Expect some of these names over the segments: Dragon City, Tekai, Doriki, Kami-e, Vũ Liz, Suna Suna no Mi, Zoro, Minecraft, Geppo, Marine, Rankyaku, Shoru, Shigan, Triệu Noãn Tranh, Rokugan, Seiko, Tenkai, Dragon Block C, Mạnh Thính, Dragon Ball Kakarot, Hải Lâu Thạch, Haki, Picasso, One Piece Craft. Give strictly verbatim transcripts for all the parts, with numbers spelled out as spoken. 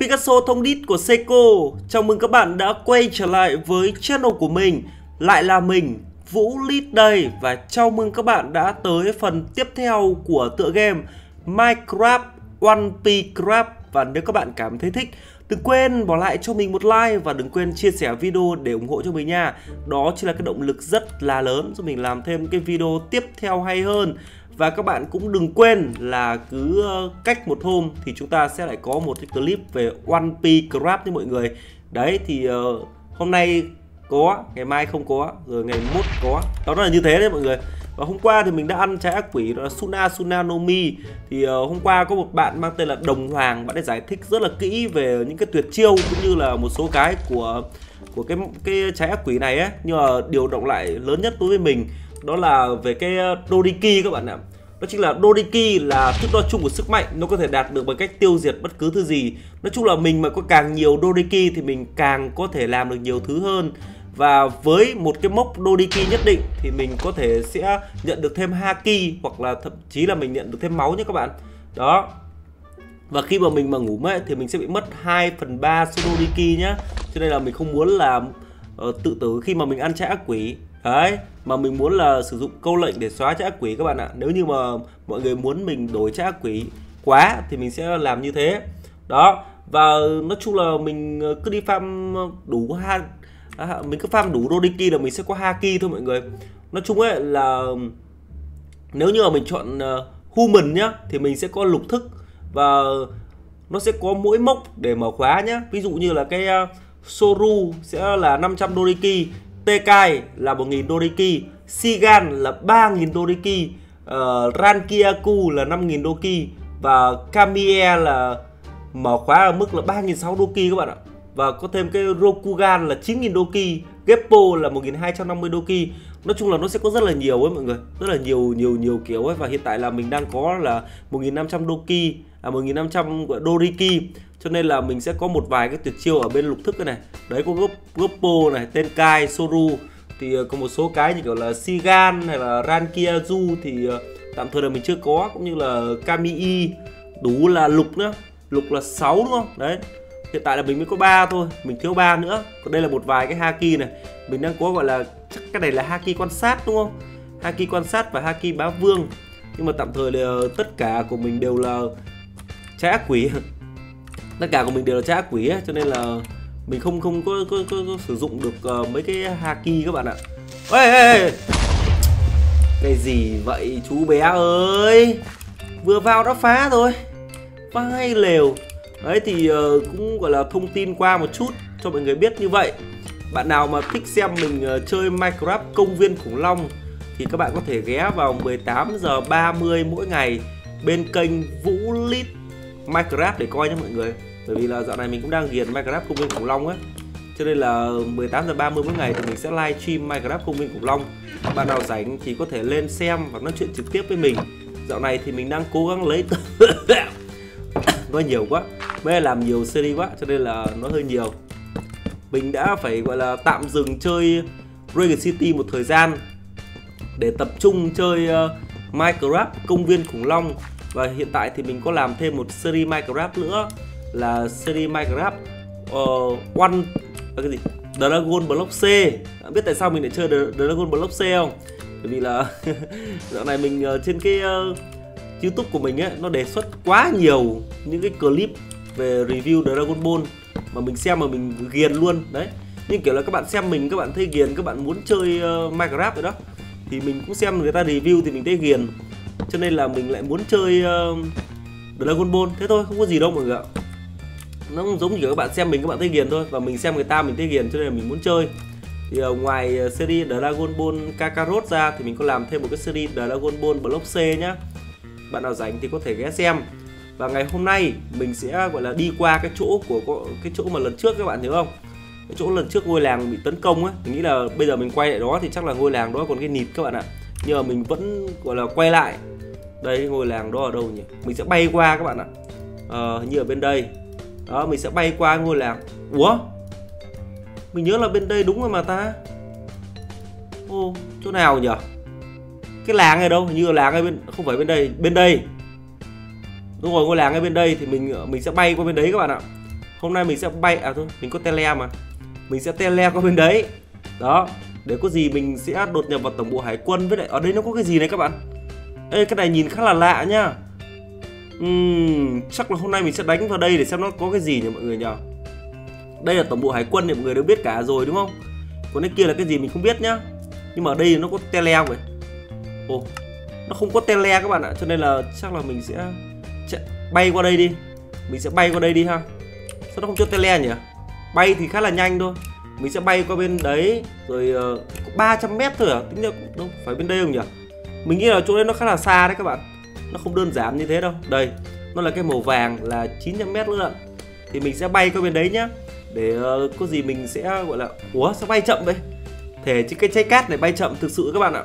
Picasso thông đít của Seiko. Chào mừng các bạn đã quay trở lại với channel của mình. Lại là mình, Vũ Liz đây. Và chào mừng các bạn đã tới phần tiếp theo của tựa game Minecraft One Piece Craft. Và nếu các bạn cảm thấy thích, đừng quên bỏ lại cho mình một like và đừng quên chia sẻ video để ủng hộ cho mình nha. Đó chính là cái động lực rất là lớn cho mình làm thêm cái video tiếp theo hay hơn. Và các bạn cũng đừng quên là cứ cách một hôm thì chúng ta sẽ lại có một cái clip về One Piece Craft với mọi người. Đấy thì uh, hôm nay có, ngày mai không có, rồi ngày mốt có. Đó là như thế đấy mọi người. Và hôm qua thì mình đã ăn trái ác quỷ đó là Suna Suna no Mi. Thì uh, hôm qua có một bạn mang tên là Đồng Hoàng, bạn đã giải thích rất là kỹ về những cái tuyệt chiêu cũng như là một số cái của của cái cái trái ác quỷ này ấy. Nhưng mà điều động lại lớn nhất đối với mình đó là về cái Doriki các bạn ạ. Đó chính là Doriki là thước đo chung của sức mạnh, nó có thể đạt được bằng cách tiêu diệt bất cứ thứ gì. Nói chung là mình mà có càng nhiều Doriki thì mình càng có thể làm được nhiều thứ hơn. Và với một cái mốc Doriki nhất định thì mình có thể sẽ nhận được thêm Haki hoặc là thậm chí là mình nhận được thêm máu nhé các bạn. Đó. Và khi mà mình mà ngủ mệt thì mình sẽ bị mất hai phần ba số Doriki nhá. Cho nên là mình không muốn là uh, tự tử khi mà mình ăn trái ác quỷ. Đấy, mà mình muốn là sử dụng câu lệnh để xóa trái ác quỷ các bạn ạ. Nếu như mà mọi người muốn mình đổi trái ác quỷ quá thì mình sẽ làm như thế. Đó, và nói chung là mình cứ đi farm đủ ha, à, mình cứ farm đủ Doriki là mình sẽ có Haki thôi mọi người. Nói chung ấy là nếu như mà mình chọn uh, Human nhá thì mình sẽ có lục thức và nó sẽ có mỗi mốc để mở khóa nhá. Ví dụ như là cái uh, Shoru sẽ là năm trăm Doriki, Tekai là một nghìn Doriki, Shigan là ba nghìn Doriki, uh, Rankyaku là năm nghìn Doriki và Kami-e là mở khóa ở mức là ba nghìn sáu trăm Doriki các bạn ạ. Và có thêm cái Rokugan là chín nghìn Doriki, Geppo là một nghìn hai trăm năm mươi Doriki. Nói chung là nó sẽ có rất là nhiều ấy mọi người, rất là nhiều nhiều nhiều kiểu ấy. Và hiện tại là mình đang có là một nghìn năm trăm Doriki, à một nghìn năm trăm Doriki. Cho nên là mình sẽ có một vài cái tuyệt chiêu ở bên lục thức cái này. Đấy có Geppo này, Tenkai, Shoru. Thì có một số cái như kiểu là Shigan hay là Rankyaku thì tạm thời là mình chưa có. Cũng như là Kami-e, đủ là lục nữa. Lục là sáu đúng không? Đấy. Hiện tại là mình mới có ba thôi, mình thiếu ba nữa. Còn đây là một vài cái Haki này. Mình đang có gọi là, chắc cái này là Haki quan sát đúng không? Haki quan sát và Haki bá vương. Nhưng mà tạm thời là tất cả của mình đều là trái ác quỷ. Tất cả của mình đều là trái ác quỷ ấy, cho nên là mình không không có, có, có, có sử dụng được uh, mấy cái Haki các bạn ạ. Ê, ê, ê. Cái gì vậy chú bé ơi? Vừa vào đã phá rồi. Vai lều. Đấy thì uh, cũng gọi là thông tin qua một chút cho mọi người biết như vậy. Bạn nào mà thích xem mình uh, chơi Minecraft công viên khủng long thì các bạn có thể ghé vào mười tám giờ ba mươi mỗi ngày bên kênh Vũ Liz Minecraft để coi nha mọi người. Bởi vì là dạo này mình cũng đang ghiền Minecraft công viên khủng long ấy. Cho nên là mười tám giờ ba mươi mỗi ngày thì mình sẽ live stream Minecraft công viên khủng long. Các bạn nào rảnh thì có thể lên xem và nói chuyện trực tiếp với mình. Dạo này thì mình đang cố gắng lấy nói nhiều quá, mới làm nhiều series quá cho nên là nó hơi nhiều. Mình đã phải gọi là tạm dừng chơi Dragon City một thời gian để tập trung chơi Minecraft công viên khủng long. Và hiện tại thì mình có làm thêm một series Minecraft nữa là series Minecraft uh, One cái gì? Dragon Block C. Đã biết tại sao mình lại chơi Dragon Block C không? Bởi vì là dạo này mình uh, trên cái uh, YouTube của mình ấy, nó đề xuất quá nhiều những cái clip về review Dragon Ball mà mình xem mà mình ghiền luôn đấy. Nhưng kiểu là các bạn xem mình, các bạn thấy ghiền, các bạn muốn chơi uh, Minecraft rồi đó. Thì mình cũng xem người ta review thì mình thấy ghiền. Cho nên là mình lại muốn chơi uh, Dragon Ball. Thế thôi, không có gì đâu mọi người ạ. Nó cũng giống như các bạn xem mình, các bạn thấy ghiền thôi. Và mình xem người ta mình thấy ghiền cho nên là mình muốn chơi. Thì uh, ngoài uh, series Dragon Ball Kakarot ra thì mình có làm thêm một cái series Dragon Ball Block C nhá. Bạn nào rảnh thì có thể ghé xem. Và ngày hôm nay mình sẽ gọi là đi qua cái chỗ của cái chỗ mà lần trước các bạn nhớ không? Cái chỗ lần trước ngôi làng bị tấn công ấy. Mình nghĩ là bây giờ mình quay lại đó thì chắc là ngôi làng đó còn cái nịt các bạn ạ. Nhưng mà mình vẫn gọi là quay lại. Đây ngôi làng đó ở đâu nhỉ? Mình sẽ bay qua các bạn ạ. Ờ, như ở bên đây. Đó, mình sẽ bay qua ngôi làng. Ủa? Mình nhớ là bên đây đúng rồi mà ta. Ô, chỗ nào nhỉ? Cái làng này đâu? Hình như là làng ở bên, không phải bên đây, bên đây. Đúng rồi, ngôi làng ở bên đây thì mình mình sẽ bay qua bên đấy các bạn ạ. Hôm nay mình sẽ bay, à thôi, mình có tele mà. Mình sẽ tele qua bên đấy. Đó, để có gì mình sẽ đột nhập vào tổng bộ hải quân. Với lại ở đây nó có cái gì này các bạn? Ê, cái này nhìn khá là lạ nhá. uhm, Chắc là hôm nay mình sẽ đánh vào đây để xem nó có cái gì nhỉ mọi người nhỉ. Đây là tổng bộ hải quân thì mọi người đều biết cả rồi đúng không? Còn cái kia là cái gì mình không biết nhá. Nhưng mà ở đây nó có tele không vậy? Ồ, nó không có tele các bạn ạ. Cho nên là chắc là mình sẽ chạy, bay qua đây đi. Mình sẽ bay qua đây đi ha. Sao nó không cho tele nhỉ? Bay thì khá là nhanh thôi. Mình sẽ bay qua bên đấy. Rồi uh, ba trăm mét thôi à? Tính là đâu, phải bên đây không nhỉ? Mình nghĩ là chỗ đấy nó khá là xa đấy các bạn. Nó không đơn giản như thế đâu. Đây, nó là cái màu vàng là chín trăm mét nữa. Thì mình sẽ bay qua bên đấy nhá. Để uh, có gì mình sẽ gọi là... Ủa sao bay chậm vậy? Thế chứ cái trái cát này bay chậm thực sự các bạn ạ.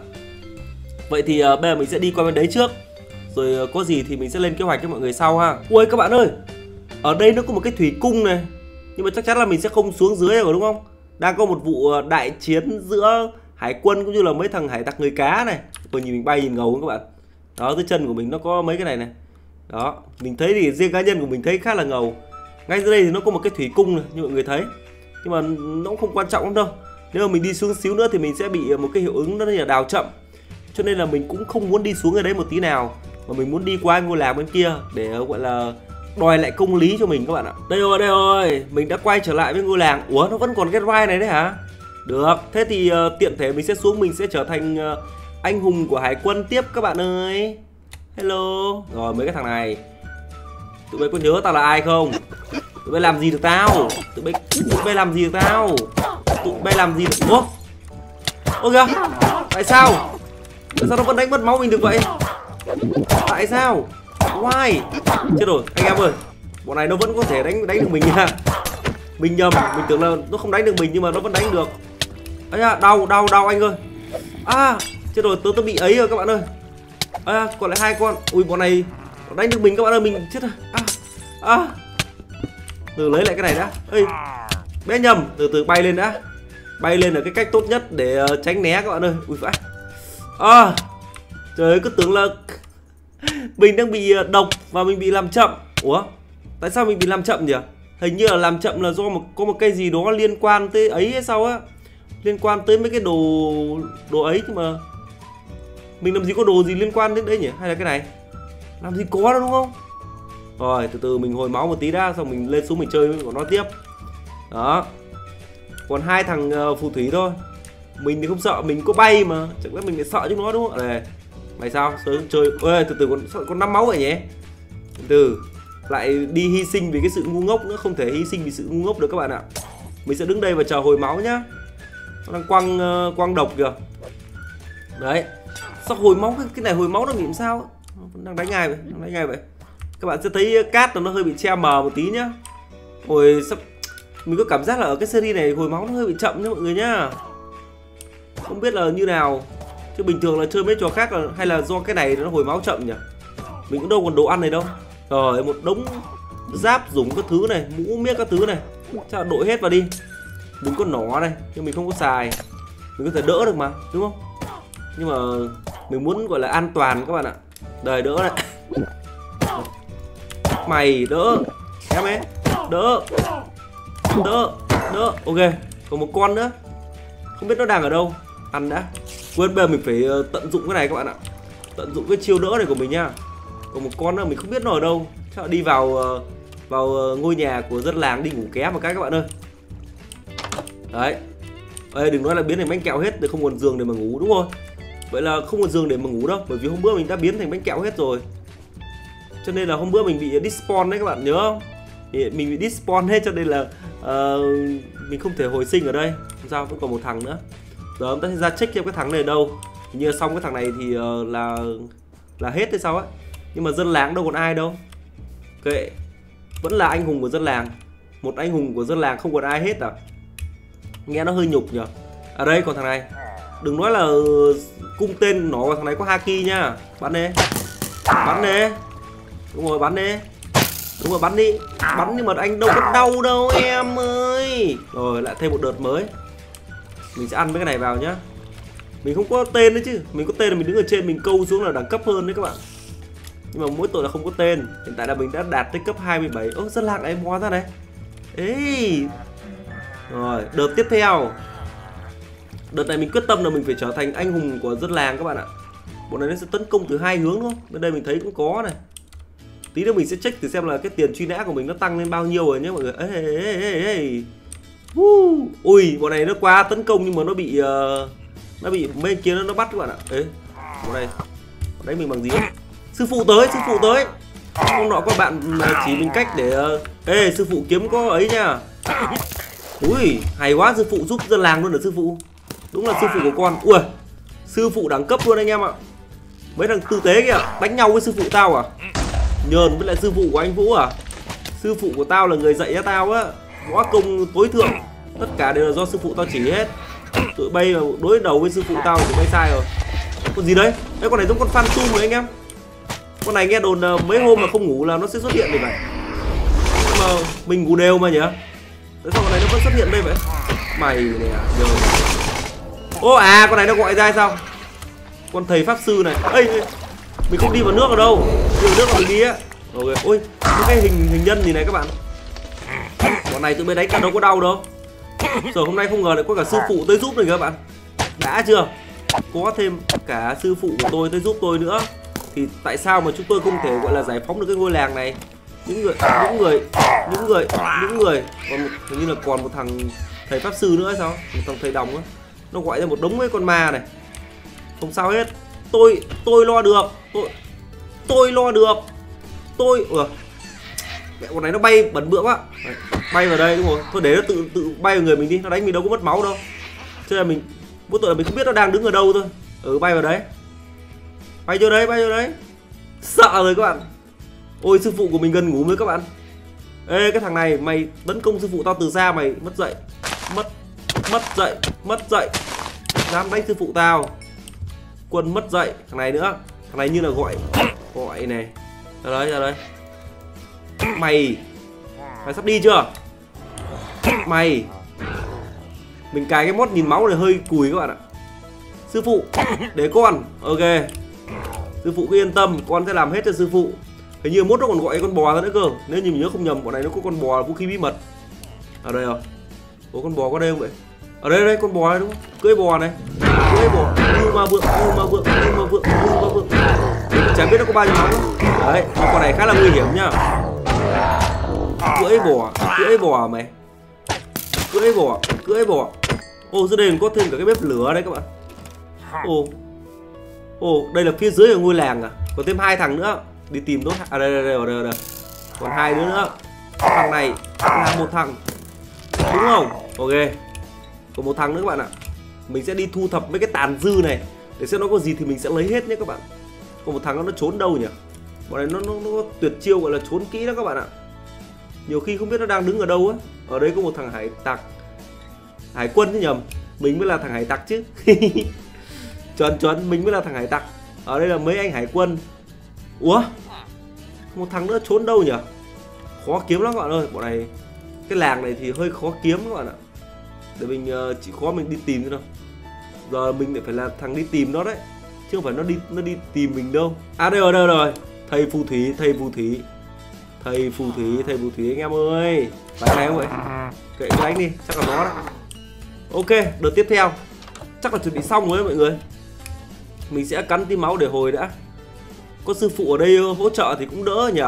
Vậy thì uh, bây giờ mình sẽ đi qua bên đấy trước. Rồi uh, có gì thì mình sẽ lên kế hoạch cho mọi người sau ha. Ui các bạn ơi, ở đây nó có một cái thủy cung này. Nhưng mà chắc chắn là mình sẽ không xuống dưới rồi đúng không? Đang có một vụ đại chiến giữa hải quân cũng như là mấy thằng hải tặc người cá này. Ôi nhìn mình bay nhìn ngầu các bạn. Đó, dưới chân của mình nó có mấy cái này này. Đó, mình thấy thì riêng cá nhân của mình thấy khá là ngầu. Ngay dưới đây thì nó có một cái thủy cung này, như mọi người thấy. Nhưng mà nó cũng không quan trọng lắm đâu. Nếu mà mình đi xuống xíu nữa thì mình sẽ bị một cái hiệu ứng đó là đào chậm. Cho nên là mình cũng không muốn đi xuống ở đấy một tí nào. Mà mình muốn đi qua ngôi làng bên kia để gọi là đòi lại công lý cho mình các bạn ạ. Đây rồi, đây rồi, mình đã quay trở lại với ngôi làng. Ủa, nó vẫn còn cái ride này đấy hả? Được, thế thì uh, tiện thể mình sẽ xuống, mình sẽ trở thành uh, anh hùng của hải quân tiếp các bạn ơi. Hello. Rồi, mấy cái thằng này. Tụi bay có nhớ tao là ai không? Tụi bay làm gì được tao? Tụi bay, tụi bay làm gì được tao? Tụi bay làm gì được... Ủa? Ôi kìa, tại sao? Tại sao nó vẫn đánh mất máu mình được vậy? Tại sao? Why? Chết rồi, anh em ơi. Bọn này nó vẫn có thể đánh đánh được mình nha. Mình nhầm, mình tưởng là nó không đánh được mình nhưng mà nó vẫn đánh được. Ấy à, đau, đau, đau anh ơi. À, chết rồi, tớ tớ bị ấy rồi các bạn ơi. À, còn lại hai con. Ui, bọn này nó đánh được mình các bạn ơi, mình chết rồi. À, à. Từ lấy lại cái này đã. Ê, bé nhầm, từ từ bay lên đã. Bay lên là cái cách tốt nhất để tránh né các bạn ơi. Ui phải. À, trời ơi, cứ tưởng là mình đang bị độc và mình bị làm chậm. Ủa, tại sao mình bị làm chậm nhỉ? Hình như là làm chậm là do một có một cái gì đó liên quan tới ấy hay sao á. Liên quan tới mấy cái đồ đồ ấy nhưng mà mình làm gì có đồ gì liên quan đến đấy nhỉ? Hay là cái này? Làm gì có đâu đúng không? Rồi, từ từ mình hồi máu một tí đã, xong mình lên xuống mình chơi với bọn nó tiếp. Đó. Còn hai thằng phù thủy thôi. Mình thì không sợ, mình có bay mà. Chắc là mình lại sợ chúng nó đúng không? Này. Mày sao? Sớm chơi. Ê, từ từ còn còn năm máu vậy nhỉ? Từ từ. Lại đi hy sinh vì cái sự ngu ngốc nữa, không thể hy sinh vì sự ngu ngốc được các bạn ạ. Mình sẽ đứng đây và chờ hồi máu nhá. Nó đang quăng quăng độc kìa. Đấy. Sao hồi máu cái, cái này hồi máu nó bị làm sao? Nó đang đánh ngay vậy, đang đánh ngay vậy. Các bạn sẽ thấy cát nó hơi bị che mờ một tí nhá. Hồi sắp mình có cảm giác là ở cái series này hồi máu nó hơi bị chậm nhá mọi người nhá. Không biết là như nào. Chứ bình thường là chơi mấy trò khác là hay là do cái này nó hồi máu chậm nhỉ? Mình cũng đâu còn đồ ăn này đâu. Rồi một đống giáp dùng các thứ này, mũ miếc các thứ này. Chắc là đội hết vào đi. Mình có nỏ này, nhưng mình không có xài. Mình có thể đỡ được mà, đúng không? Nhưng mà mình muốn gọi là an toàn các bạn ạ. Đời đỡ này. Mày đỡ. Em ấy. Đỡ. Đỡ. Đỡ. Ok, còn một con nữa. Không biết nó đang ở đâu. Ăn đã. Quên, bây giờ mình phải tận dụng cái này các bạn ạ. Tận dụng cái chiêu đỡ này của mình nha. Còn một con nữa mình không biết nó ở đâu. Chắc là đi vào vào ngôi nhà của dân làng đi ngủ ké một cái các bạn ơi. Đấy. Ê, đừng nói là biến thành bánh kẹo hết, để không còn giường để mà ngủ đúng không? Vậy là không còn giường để mà ngủ đâu, bởi vì hôm bữa mình đã biến thành bánh kẹo hết rồi. Cho nên là hôm bữa mình bị despawn đấy các bạn nhớ không? Thì mình bị despawn hết cho nên là uh, mình không thể hồi sinh ở đây. Không sao, vẫn còn một thằng nữa. Giờ chúng ta sẽ ra check xem cái thằng này đâu. Hình như xong cái thằng này thì uh, là là hết hay sao ấy. Nhưng mà dân làng đâu còn ai đâu. Kệ. Vẫn là anh hùng của dân làng. Một anh hùng của dân làng không còn ai hết à? Nghe nó hơi nhục nhỉ. À đây còn thằng này. Đừng nói là cung tên nó vào thằng này có Haki nha. Bắn đi. Bắn đi. Đúng rồi bắn đi. Đúng rồi bắn đi. Bắn nhưng mà anh đâu có đau đâu em ơi. Rồi lại thêm một đợt mới. Mình sẽ ăn mấy cái này vào nhá. Mình không có tên đấy chứ. Mình có tên là mình đứng ở trên mình câu xuống là đẳng cấp hơn đấy các bạn. Nhưng mà mỗi tội là không có tên. Hiện tại là mình đã đạt tới cấp hai mươi bảy. Ơ rất lạc này, em hóa ra này. Ê. Rồi, đợt tiếp theo. Đợt này mình quyết tâm là mình phải trở thành anh hùng của dân làng các bạn ạ. Bọn này nó sẽ tấn công từ hai hướng thôi. Bên đây mình thấy cũng có này. Tí nữa mình sẽ check thử xem là cái tiền truy nã của mình nó tăng lên bao nhiêu rồi nhé mọi người. Ê, ê, ê, ê, ê. Uh. Ui, bọn này nó qua tấn công nhưng mà nó bị uh, nó bị bên kia nó, nó bắt các bạn ạ. Ê, bọn này đấy mình bằng gì ấy? Sư phụ tới, sư phụ tới. Ông nọ các bạn chỉ mình cách để... Ê, sư phụ kiếm có ấy nha. Ui, hay quá, sư phụ giúp dân làng luôn hả sư phụ? Đúng là sư phụ của con. Ui, sư phụ đẳng cấp luôn anh em ạ. Mấy thằng tư tế kìa, đánh nhau với sư phụ tao à? Nhờn với lại sư phụ của anh Vũ à? Sư phụ của tao là người dạy cho tao á, võ công tối thượng. Tất cả đều là do sư phụ tao chỉ hết. Tụi bay mà đối đầu với sư phụ tao tụi bay sai rồi. Con gì đấy? Đấy, con này giống con fan tum rồi anh em. Con này nghe đồn mấy hôm mà không ngủ là nó sẽ xuất hiện vậy này. Nhưng mà mình ngủ đều mà nhỉ? Tại sao con này nó vẫn xuất hiện đây vậy? Mày này à? Nhờ. Ô à, con này nó gọi ra hay sao? Con thầy pháp sư này. Ê, mình không đi vào nước ở đâu. Đi vào nước còn đi á. Rồi, ôi, cái hình hình nhân gì này các bạn. Con này tụi bên đấy cả đâu có đau đâu. Giờ hôm nay không ngờ lại có cả sư phụ tới giúp này các bạn. Đã chưa? Có thêm cả sư phụ của tôi tới giúp tôi nữa. Thì tại sao mà chúng tôi không thể gọi là giải phóng được cái ngôi làng này? Những người, những người, những người, những người. Còn một, hình như là còn một thằng thầy pháp sư nữa hay sao? Một thằng thầy đồng á. Nó gọi ra một đống mấy con ma này. Không sao hết. Tôi, tôi lo được. Tôi, tôi lo được. Tôi, ủa. Mẹ con này nó bay bẩn bựa quá. Bay vào đây đúng rồi. Thôi để nó tự tự bay vào người mình đi. Nó đánh mình đâu có mất máu đâu. Cho nên mình, mỗi tội là mình không biết nó đang đứng ở đâu thôi. Ừ, bay vào đấy. Bay vô đấy, bay vô đấy. Sợ rồi các bạn. Ôi, sư phụ của mình gần ngủ mới các bạn. Ê, cái thằng này, mày tấn công sư phụ tao từ xa mày. Mất dậy. Mất, mất dậy, mất dậy. Dám đánh sư phụ tao. Quân mất dậy. Thằng này nữa. Thằng này như là gọi. Gọi này. Ra đấy, ra đấy. Mày. Mày sắp đi chưa? Mày. Mình cài cái mod nhìn máu này hơi cùi các bạn ạ. Sư phụ, để con. Ok. Sư phụ cứ yên tâm, con sẽ làm hết cho sư phụ. Hình như mốt nó còn gọi con bò ra nữa cơ. Nếu như mình nhớ không nhầm, bọn này nó có con bò là vũ khí bí mật. Ở đây rồi. Ủa con bò có đây không vậy? Ở đây đây, con bò này đúng không? Cưỡi bò này. Cưỡi bò. Như ma vượng, như ma vượng, như ma vượng, như ma vượng. Chả biết nó có bao nhiêu máu nữa. Đấy, con này khá là nguy hiểm nhá. Cưỡi bò, cưỡi bò mày. Cưỡi bò, cưỡi bò. Ô, dưới đây còn có thêm cả cái bếp lửa đấy các bạn. Ô. Ồ, oh, đây là phía dưới ở ngôi làng à? Còn thêm hai thằng nữa. Đi tìm đốt. À đây đây đây đây. đây. Còn hai đứa nữa. Thằng này là một thằng. Đúng không? Ok. Còn một thằng nữa các bạn ạ. Mình sẽ đi thu thập mấy cái tàn dư này để xem nó có gì thì mình sẽ lấy hết nhé các bạn. Còn một thằng nó, nó trốn đâu nhỉ? Bọn này nó nó nó tuyệt chiêu gọi là trốn kỹ đó các bạn ạ. Nhiều khi không biết nó đang đứng ở đâu á. Ở đây có một thằng hải tặc. Hải quân chứ nhầm. Mình mới là thằng hải tặc chứ. Chuẩn chuẩn, mình mới là thằng hải tặc. Ở đây là mấy anh hải quân. Ủa? Một thằng nữa trốn đâu nhỉ? Khó kiếm lắm các bạn ơi. Bọn này, cái làng này thì hơi khó kiếm các bạn ạ. Để mình uh, chỉ khó mình đi tìm thôi đâu. Giờ mình lại phải là thằng đi tìm nó đấy. Chứ không phải nó đi nó đi tìm mình đâu. À đây rồi, đây rồi. Thầy phù thủy, thầy phù thủy. Thầy phù thủy, thầy phù thủy anh em ơi. Đánh này không vậy? Kệ cứ đánh đi, chắc là nó đấy. Ok, đợt tiếp theo. Chắc là chuẩn bị xong rồi đấy mọi người. Mình sẽ cắn tí máu để hồi đã. Có sư phụ ở đây hỗ trợ thì cũng đỡ nhỉ.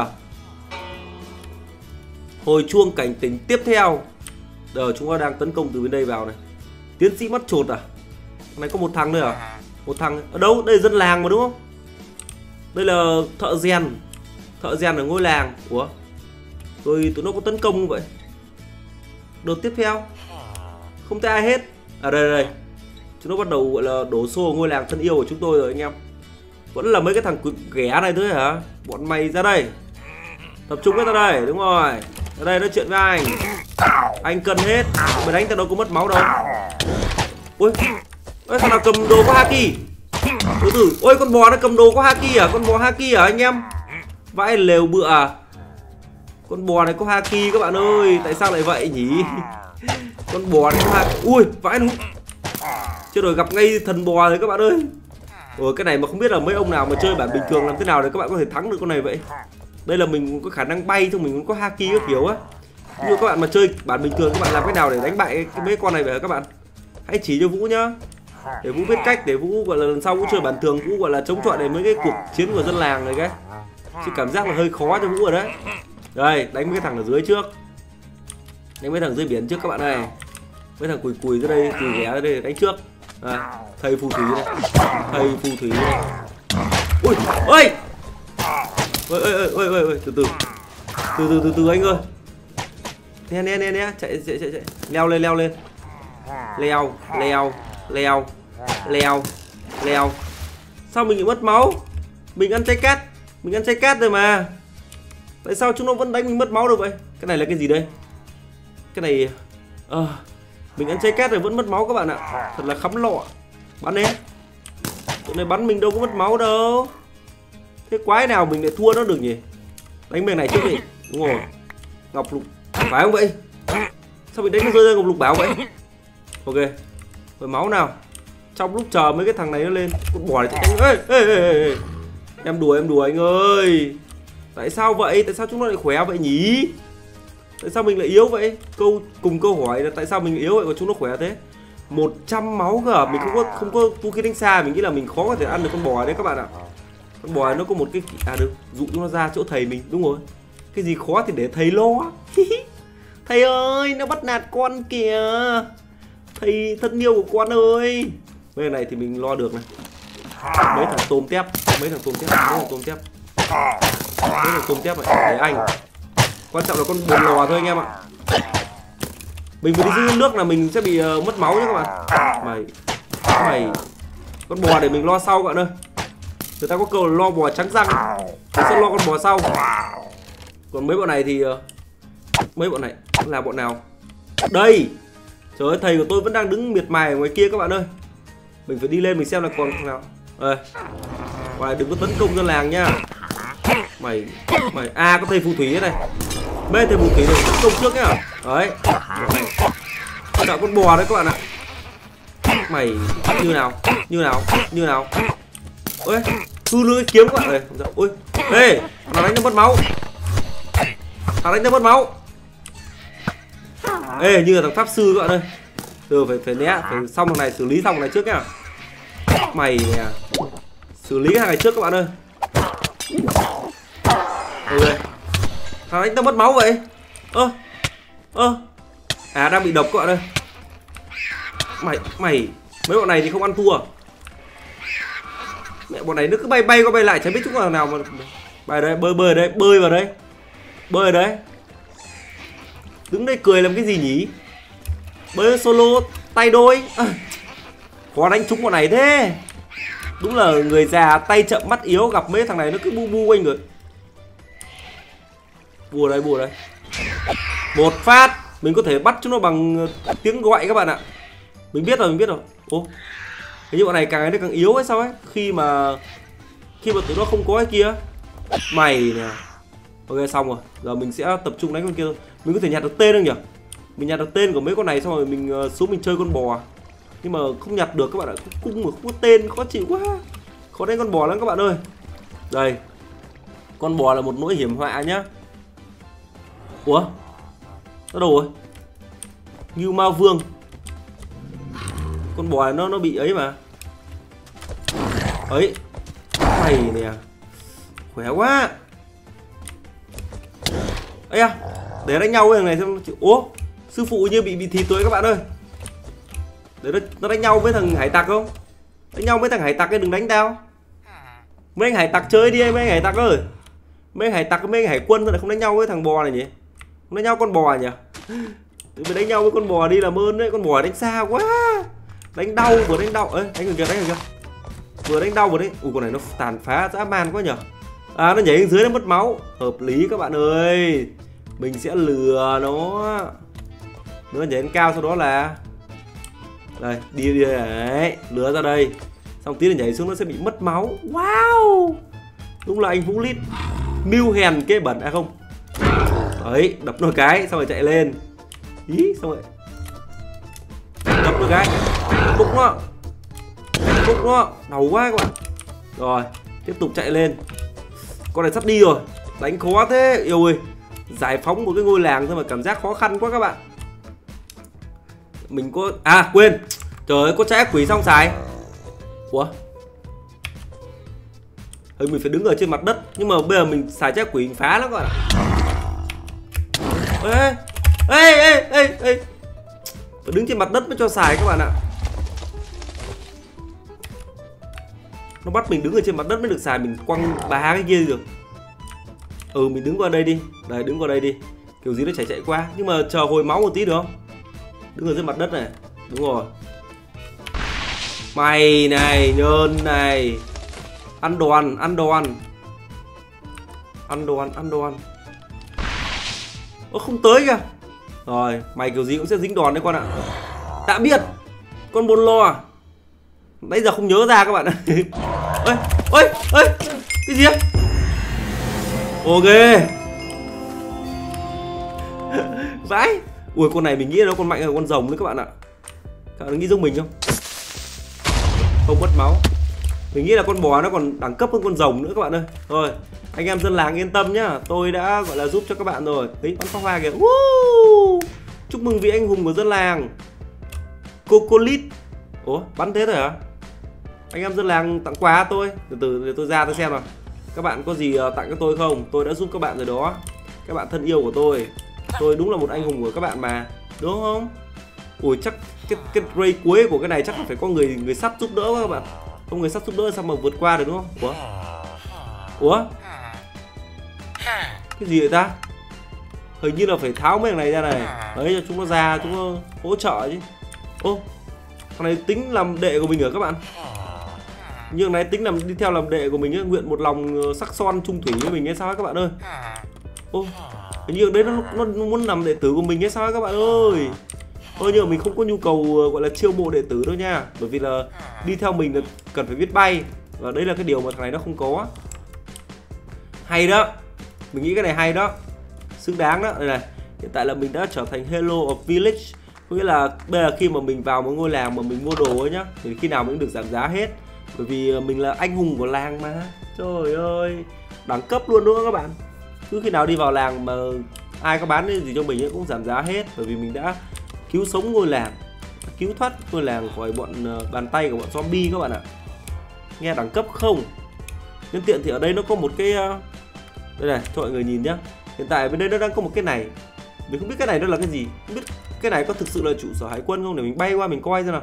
Hồi chuông cảnh tỉnh tiếp theo. Đờ chúng ta đang tấn công từ bên đây vào này. Tiến sĩ mắt chột à? Này có một thằng nữa à? Một thằng ở đâu? Đây là dân làng mà đúng không? Đây là thợ rèn. Thợ rèn ở ngôi làng. Ủa? Rồi tụi nó có tấn công không vậy? Đợt tiếp theo. Không thấy ai hết. À đây đây, đây. Chúng nó bắt đầu gọi là đổ xô ngôi làng thân yêu của chúng tôi rồi anh em. Vẫn là mấy cái thằng ghẻ này thôi hả? Bọn mày ra đây. Tập trung hết ra đây, đúng rồi. Ra đây nói chuyện với anh. Anh cần hết. Mày đánh tao đâu có mất máu đâu. Ôi, ôi thằng nào cầm đồ có haki. Từ từ, ôi con bò nó cầm đồ có haki à? Con bò haki à anh em? Vãi lều bựa à? Con bò này có haki các bạn ơi. Tại sao lại vậy nhỉ? Con bò này có haki. Ui, vãi đúng. Chưa rồi gặp ngay thần bò rồi các bạn ơi. Ủa cái này mà không biết là mấy ông nào mà chơi bản bình thường làm thế nào để các bạn có thể thắng được con này vậy. Đây là mình có khả năng bay thôi, mình cũng có haki các kiểu á. Như các bạn mà chơi bản bình thường, các bạn làm cách nào để đánh bại cái mấy con này về các bạn? Hãy chỉ cho Vũ nhá, để Vũ biết cách, để Vũ gọi là lần sau Vũ chơi bản thường Vũ gọi là chống chọi đến mấy cái cuộc chiến của dân làng này cái. Chứ cảm giác là hơi khó cho Vũ rồi đấy. Đây, đánh mấy cái thằng ở dưới trước, đánh mấy thằng dưới biển trước các bạn này, mấy thằng cùi cùi ra đây, cùi ghé ra đây đánh trước. À, thầy phù thủy này, thầy phù thủy này. Ui, ơi, ơi, ơi, ơi, ơi, từ từ, từ từ, từ từ anh ơi. Nè, nè, nè, nè, chạy, chạy, chạy, chạy, leo lên, leo lên, leo, leo, leo, leo, leo. Sao mình bị mất máu? Mình ăn trái cát, mình ăn trái cát rồi mà. Tại sao chúng nó vẫn đánh mình mất máu được vậy? Cái này là cái gì đây? Cái này, ờ. À. Mình ăn trái két rồi vẫn mất máu các bạn ạ. Thật là khắm lọ. Bắn đi. Tụi này bắn mình đâu có mất máu đâu. Thế quái nào mình lại thua nó được nhỉ? Đánh bên này trước đi. Đúng rồi. Ngọc lục. Phải không vậy? Sao mình đánh nó rơi ra ngọc lục bảo vậy? Ok. Rồi máu nào. Trong lúc chờ mấy cái thằng này nó lên. Con bò này chạy đánh. Ê, ê, ê, ê. Em đùa em đùa anh ơi. Tại sao vậy? Tại sao chúng nó lại khỏe vậy nhỉ? Tại sao mình lại yếu vậy? Câu cùng câu hỏi là tại sao mình yếu vậy mà chúng nó khỏe thế? một trăm máu cơ, mình không có không có vũ khí đánh xa, mình nghĩ là mình khó có thể ăn được con bò đấy các bạn ạ. Con bò nó có một cái à được, dụ chúng nó ra chỗ thầy mình, đúng rồi. Cái gì khó thì để thầy lo. Thầy ơi, nó bắt nạt con kìa. Thầy thân yêu của con ơi. Bên này thì mình lo được này. Mấy thằng tôm tép, mấy thằng tôm tép, mấy thằng tôm tép. Mấy thằng tôm tép này, để anh. Quan trọng là con bồn lò thôi anh em ạ. Mình vừa đi dưới nước là mình sẽ bị uh, mất máu nhé các bạn. Mày Mày Con bò để mình lo sau các bạn ơi. Người ta có câu là lo bò trắng răng, mình sẽ lo con bò sau. Còn mấy bọn này thì uh, mấy bọn này là bọn nào? Đây. Trời ơi, thầy của tôi vẫn đang đứng miệt mài ở ngoài kia các bạn ơi. Mình phải đi lên mình xem là còn nào. Ê à, đừng có tấn công dân làng nha. Mày Mày À, có thầy phù thủy này. Mê thầy phù thủy này, tấn công trước nhá. Đấy. Đợi con bò đấy các bạn ạ. Mày như nào? Như nào? Như nào? Ôi, thu lưỡi kiếm các bạn ơi. Ôi. Ê, nó đánh nó mất máu. Nó đánh nó mất máu. Ê, như là thằng pháp sư các bạn ơi. Từ phải phải né, phải xong thằng này, xử lý xong thằng này trước nhá. Mày nè. Xử lý thằng này trước các bạn ơi. Okay. Thằng đánh tao mất máu vậy. Ơ ơ à đang bị độc các bạn ơi. Mày mày mấy bọn này thì không ăn thua. Mẹ bọn này nó cứ bay bay qua bay lại chẳng biết chúng thằng nào mà bài đấy. Bơi bơi đấy, bơi vào đấy, bơi đấy, đứng đây cười làm cái gì nhỉ? Bơi solo tay đôi à. Khó đánh trúng bọn này thế. Đúng là người già tay chậm mắt yếu, gặp mấy thằng này nó cứ bu bu quanh người. Bùa đấy, bùa đấy. Một phát mình có thể bắt chúng nó bằng tiếng gọi các bạn ạ. Mình biết rồi, mình biết rồi. Ô, hình như bọn này càng ngày càng yếu hay sao ấy. Khi mà Khi mà tụi nó không có cái kia. Mày nè. Ok, xong rồi. Giờ mình sẽ tập trung đánh con kia thôi. Mình có thể nhặt được tên không nhỉ? Mình nhặt được tên của mấy con này xong rồi mình xuống mình chơi con bò. Nhưng mà không nhặt được các bạn ạ. Cung mà không có tên, khó chịu quá. Khó đánh con bò lắm các bạn ơi. Đây. Con bò là một nỗi hiểm họa nhá. Ủa? Nó đâu rồi? Như ma vương. Con bò này nó nó bị ấy mà. Ấy. Mày nè. Khỏe quá. Ây à, để đánh nhau với thằng này xem nó chịu. Ủa, sư phụ như bị bị thịt tới các bạn ơi. Để nó, nó đánh nhau với thằng hải tặc không? Đánh nhau với thằng hải tặc ấy, đừng đánh tao. Mấy anh hải tặc chơi đi mấy anh hải tặc ơi. Mấy anh hải tặc, mấy anh hải quân lại không đánh nhau với thằng bò này nhỉ? Nó nhau con bò nhỉ? Tự mình đánh nhau với con bò đi làm ơn đấy. Con bò đánh xa quá. Đánh đau, vừa đánh đau. Ê, đánh người kia, đánh người kia. Vừa đánh đau vừa đấy. Ui, con này nó tàn phá dã man quá nhỉ. À, nó nhảy dưới nó mất máu. Hợp lý các bạn ơi. Mình sẽ lừa nó. Nó nhảy lên cao sau đó là đây, đi đi đấy. Lừa ra đây. Xong tí là nhảy xuống nó sẽ bị mất máu. Wow. Đúng là anh Vũ Liz mưu hèn kê bẩn. À không. Đấy, đập nó cái, xong rồi chạy lên. Ý, xong rồi đập nó cái. Cúc nó. Cúc nó, đầu quá các bạn. Rồi, tiếp tục chạy lên. Con này sắp đi rồi. Đánh khó thế, yêu ơi. giải phóng một cái ngôi làng thôi mà cảm giác khó khăn quá các bạn. Mình có... À quên, trời ơi, có trái ác quỷ xong xài. Ủa, hơi mình phải đứng ở trên mặt đất. Nhưng mà bây giờ mình xài trái ác quỷ phá lắm các bạn ạ. Ê, ê, ê, ê, ê, phải đứng trên mặt đất mới cho xài các bạn ạ. Nó bắt mình đứng ở trên mặt đất mới được xài. Mình quăng bà cái kia được. Ừ, mình đứng qua đây đi. Đấy, đứng qua đây đi. Kiểu gì nó chảy chạy qua. Nhưng mà chờ hồi máu một tí được không? Đứng ở dưới mặt đất này. Đúng rồi. Mày này, nhơn này. Ăn đồ ăn, ăn đồ ăn. Ăn đồ ăn, ăn đồ ăn. Ơ, không tới kìa. Rồi, mày kiểu gì cũng sẽ dính đòn đấy con ạ. Đã biết. Con buồn lo à? Nãy giờ không nhớ ra các bạn ạ. Ơi, ơi, ơi. Cái gì ấy? Ok. Vãi. Ui, con này mình nghĩ nó còn mạnh hơn con rồng nữa các bạn ạ. Các bạn nghĩ giống mình không? Không mất máu. Mình nghĩ là con bò nó còn đẳng cấp hơn con rồng nữa các bạn ơi. Rồi, anh em dân làng yên tâm nhá, tôi đã gọi là giúp cho các bạn rồi. Ấy, bắn pháo hoa kìa. Woo! Chúc mừng vị anh hùng của dân làng. Cocolit. Ủa, bắn thế thôi hả? Anh em dân làng tặng quà tôi. Từ từ để tôi ra tôi xem nào. Các bạn có gì tặng cho tôi không? Tôi đã giúp các bạn rồi đó. Các bạn thân yêu của tôi. Tôi đúng là một anh hùng của các bạn mà. Đúng không? Ui, chắc cái, cái ray cuối của cái này chắc là phải có người người sắt giúp đỡ các bạn. Không người sắt giúp đỡ sao mà vượt qua được đúng không? Ủa? Ủa? Cái gì vậy ta? Hình như là phải tháo mấy thằng này ra này. Đấy, cho chúng nó ra, chúng nó hỗ trợ chứ. Ô, thằng này tính làm đệ của mình hả các bạn? Nhưng này tính làm đi theo làm đệ của mình ấy, nguyện một lòng sắc son trung thủy với mình hay sao ấy các bạn ơi. Ô, hình như đấy nó, nó muốn làm đệ tử của mình hay sao ấy các bạn ơi. Ôi, nhưng mà mình không có nhu cầu gọi là chiêu mộ đệ tử đâu nha. Bởi vì là đi theo mình là cần phải biết bay. Và đấy là cái điều mà thằng này nó không có. Hay đó. Mình nghĩ cái này hay đó. Xứng đáng đó. Đây này. Hiện tại là mình đã trở thành Hero of Village. Có nghĩa là bây giờ khi mà mình vào một ngôi làng mà mình mua đồ ấy nhá, thì khi nào mình cũng được giảm giá hết. Bởi vì mình là anh hùng của làng mà. Trời ơi, đẳng cấp luôn nữa các bạn. Cứ khi nào đi vào làng mà ai có bán cái gì cho mình ấy, cũng giảm giá hết. Bởi vì mình đã cứu sống ngôi làng, cứu thoát ngôi làng khỏi bọn bàn tay của bọn zombie các bạn ạ. Nghe đẳng cấp không? Nhân tiện thì ở đây nó có một cái... Đây này, cho mọi người nhìn nhá. Hiện tại bên đây nó đang có một cái này. Mình không biết cái này nó là cái gì. Không biết cái này có thực sự là trụ sở hải quân không? Để mình bay qua mình coi xem nào.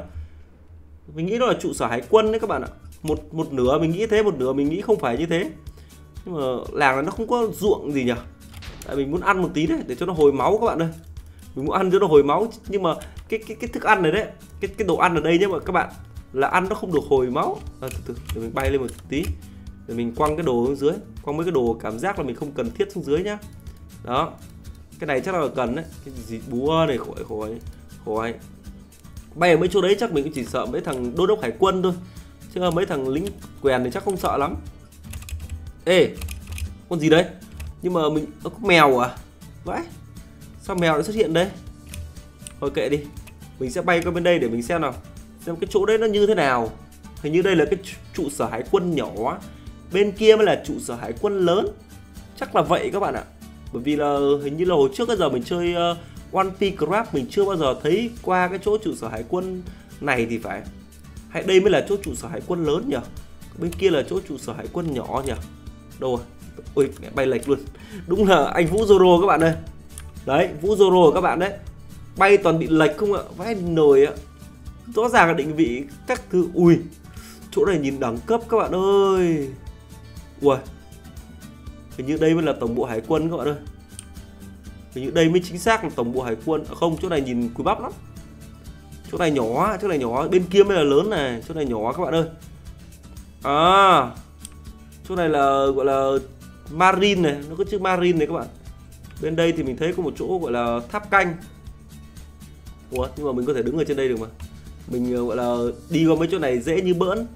Mình nghĩ nó là trụ sở hải quân đấy các bạn ạ. Một một nửa mình nghĩ thế, một nửa mình nghĩ không phải như thế. Nhưng mà làng này nó không có ruộng gì nhỉ. Tại mình muốn ăn một tí đấy, để cho nó hồi máu các bạn ơi. Mình muốn ăn cho nó hồi máu. Nhưng mà cái cái, cái thức ăn này đấy, cái, cái đồ ăn ở đây nhé mà các bạn, là ăn nó không được hồi máu. À, từ từ, để mình bay lên một tí. Để mình quăng cái đồ xuống dưới. Quăng mấy cái đồ cảm giác là mình không cần thiết xuống dưới nhá. Đó. Cái này chắc là cần đấy. Cái gì búa này, khỏi khỏi khỏi. Bay ở mấy chỗ đấy chắc mình cũng chỉ sợ mấy thằng đô đốc hải quân thôi. Chứ mấy thằng lính quèn thì chắc không sợ lắm. Ê, con gì đấy? Nhưng mà mình... Ơ, có mèo à? Vãi, sao mèo lại xuất hiện đây? Thôi kệ đi. Mình sẽ bay qua bên đây để mình xem nào. Xem cái chỗ đấy nó như thế nào. Hình như đây là cái trụ sở hải quân nhỏ. Bên kia mới là trụ sở hải quân lớn. Chắc là vậy các bạn ạ. Bởi vì là hình như là hồi trước bây giờ mình chơi uh, One Piece Craft mình chưa bao giờ thấy qua cái chỗ trụ sở hải quân này thì phải. Hay đây mới là chỗ trụ sở hải quân lớn nhỉ. Bên kia là chỗ trụ sở hải quân nhỏ nhỉ. Đâu rồi? Ôi mẹ, bay lệch luôn. Đúng là anh Vũ Zoro các bạn ơi. Đấy, Vũ Zoro các bạn đấy. Bay toàn bị lệch không ạ? Vãi nồi ạ. Rõ ràng là định vị các thứ. Ui, chỗ này nhìn đẳng cấp các bạn ơi. Ui, hình như đây mới là tổng bộ hải quân các bạn ơi. Hình như đây mới chính xác là tổng bộ hải quân. À, không, chỗ này nhìn cùi bắp lắm. Chỗ này nhỏ, chỗ này nhỏ. Bên kia mới là lớn này, chỗ này nhỏ các bạn ơi. À, chỗ này là gọi là Marine này. Nó có chữ Marine này các bạn. Bên đây thì mình thấy có một chỗ gọi là tháp canh. Ủa, nhưng mà mình có thể đứng ở trên đây được mà. Mình gọi là đi qua mấy chỗ này dễ như bỡn.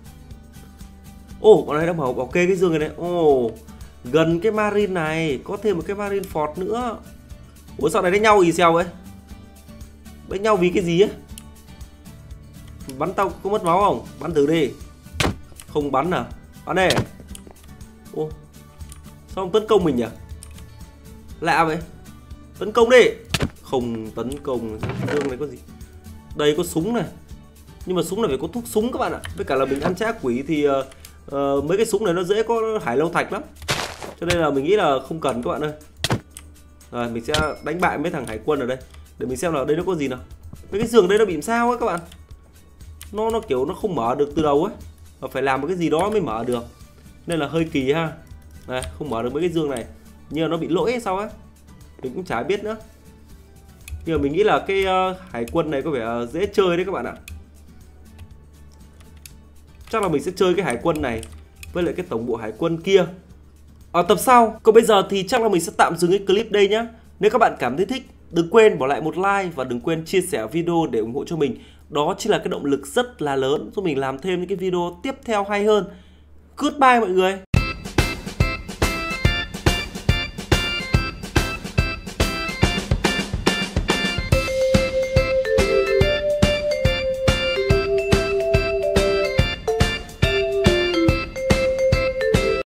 Ô, oh, con này đang bảo bảo kê cái giường này này. Ồ, oh, gần cái Marine này có thêm một cái Marine Fort nữa. Ủa, sao này đánh nhau gì xèo ấy? Đánh nhau vì cái gì ấy? Bắn tao có mất máu không? Bắn thử đi. Không bắn à? Bắn đây. Ô, oh, sao không tấn công mình nhỉ? Lạ vậy. Tấn công đi. Không tấn công. Thương này có gì? Đây có súng này. Nhưng mà súng này phải có thuốc súng các bạn ạ. Với cả là mình ăn trá quỷ thì uh, uh, mấy cái súng này nó dễ có hải lâu thạch lắm. Cho nên là mình nghĩ là không cần các bạn ơi. Rồi mình sẽ đánh bại mấy thằng hải quân ở đây. Để mình xem là đây nó có gì nào. Mấy cái giường đây nó bị sao ấy các bạn. Nó nó kiểu nó không mở được từ đầu ấy. Và phải làm một cái gì đó mới mở được. Nên là hơi kỳ ha. Này, không mở được mấy cái giường này. Nhưng mà nó bị lỗi hay sao ấy. Mình cũng chả biết nữa. Nhưng mà mình nghĩ là cái uh, hải quân này có vẻ uh, dễ chơi đấy các bạn ạ. Chắc là mình sẽ chơi cái hải quân này với lại cái tổng bộ hải quân kia ở tập sau. Còn bây giờ thì chắc là mình sẽ tạm dừng cái clip đây nhá. Nếu các bạn cảm thấy thích, đừng quên bỏ lại một like và đừng quên chia sẻ video để ủng hộ cho mình. Đó chính là cái động lực rất là lớn giúp mình làm thêm những cái video tiếp theo hay hơn. Goodbye mọi người.